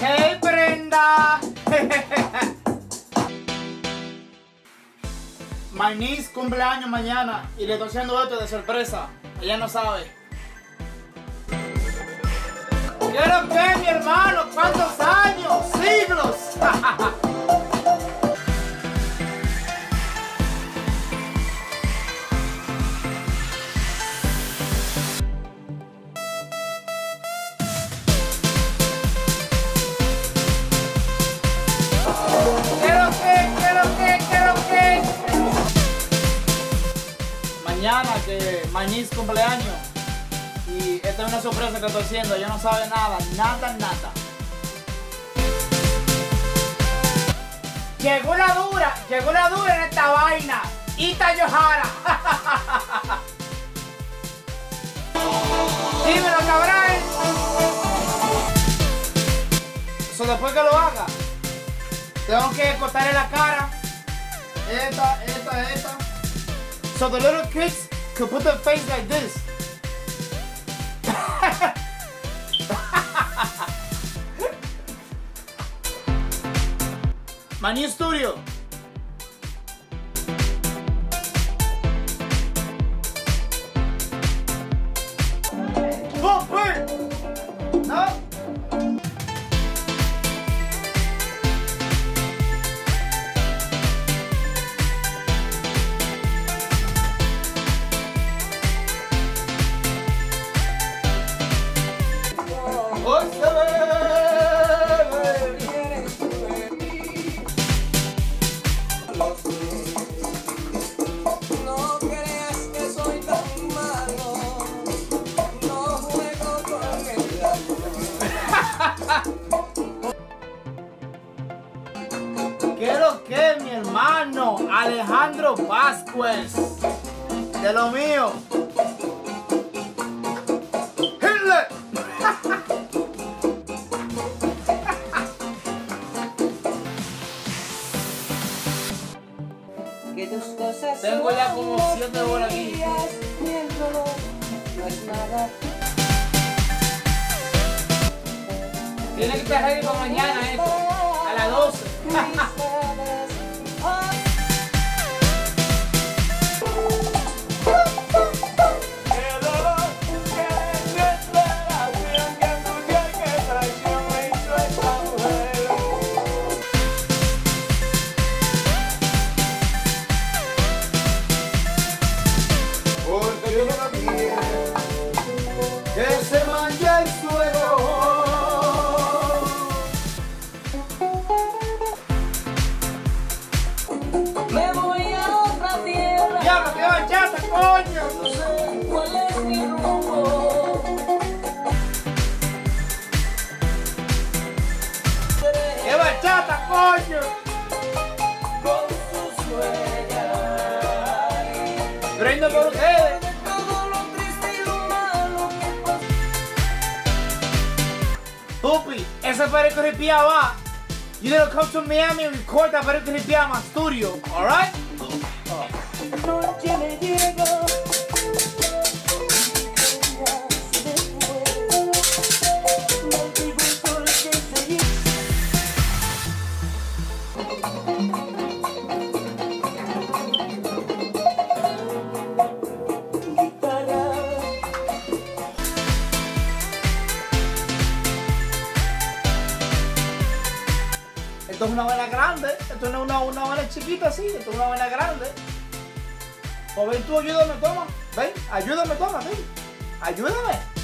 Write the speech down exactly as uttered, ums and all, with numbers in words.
¡Hey, Brenda! My niece cumpleaños mañana y le estoy haciendo esto de sorpresa. Ella no sabe. ¿Quiero qué, mi hermano? ¿Cuántos años? ¡Siglos! Mañana que Mañiz cumpleaños y esta es una sorpresa que estoy haciendo, ella no sabe nada, nada, nada. Llegó la dura, llegó la dura en esta vaina, Ita Yohara. Dímelo, cabrón. Eso después que lo haga, tengo que cortarle la cara, esta, esta, esta. So the little kids could put their face like this. My new studio. Boom, boom. No? Quiero que mi hermano Alejandro Vasquez, de lo mío. Que tus cosas tengo ya como siete horas aquí. Tiene que estar ready para mañana esto, a las doce. Porque yo no quería que se mancha el suelo. Me voy a otra tierra. Ya no te vayas, coño. No sé cuál es mi rumbo. ¡Qué bachata, coño! Con sus huellas. Brindo por ustedes. Todo lo triste y lo malo que pasó. Pupi, ese perico ripia va. You need to come to Miami and record that better than in my studio, alright? Oh. Esto es una vela grande, esto no es una, una vela chiquita así, esto es una vela grande. O ven tú, ayúdame, toma, ven, ayúdame, toma, ven, ayúdame.